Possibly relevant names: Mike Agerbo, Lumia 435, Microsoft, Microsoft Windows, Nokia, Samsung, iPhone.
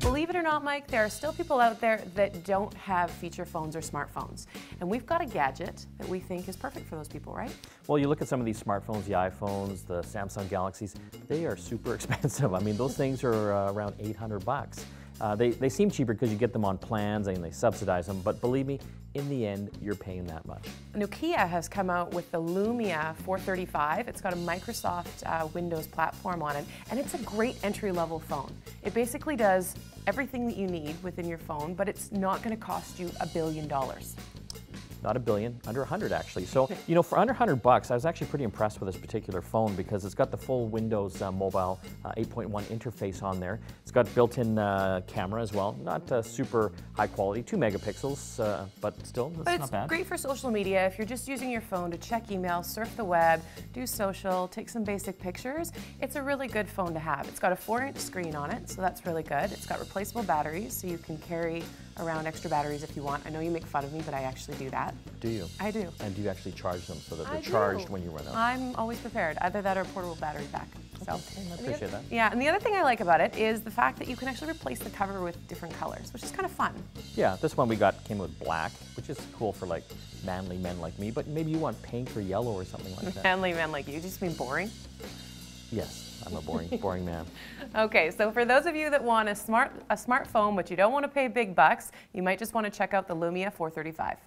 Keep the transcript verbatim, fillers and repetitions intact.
Believe it or not, Mike, there are still people out there that don't have feature phones or smartphones. And we've got a gadget that we think is perfect for those people, right? Well, you look at some of these smartphones, the iPhones, the Samsung Galaxies, they are super expensive. I mean, those things are uh, around eight hundred bucks. Uh, they, they seem cheaper because you get them on plans and they subsidize them, but believe me, in the end, you're paying that much. Nokia has come out with the Lumia four thirty-five. It's got a Microsoft uh, Windows platform on it, and it's a great entry-level phone. It basically does everything that you need within your phone, but it's not going to cost you a billion dollars. Not a billion, under a hundred actually. So, you know, for under a hundred bucks, I was actually pretty impressed with this particular phone because it's got the full Windows uh, mobile uh, eight point one interface on there. It's got built-in uh, camera as well. Not uh, super high quality, two megapixels, uh, but still, that's but not bad. It's great for social media. If you're just using your phone to check email, surf the web, do social, take some basic pictures, it's a really good phone to have. It's got a four inch screen on it, so that's really good. It's got replaceable batteries, so you can carry around extra batteries if you want. I know you make fun of me, but I actually do that. Do you? I do. And do you actually charge them so that they're I charged do. when you run out? I'm always prepared. Either that or a portable battery pack. So. Okay, I appreciate other, that. Yeah, and the other thing I like about it is the fact that you can actually replace the cover with different colors, which is kind of fun. Yeah, this one we got came with black, which is cool for like manly men like me, but maybe you want pink or yellow or something like that. Manly men like you, you just mean boring? Yes, I'm a boring, boring man. Okay, so for those of you that want a smart a smartphone but you don't want to pay big bucks, you might just want to check out the Lumia four thirty-five.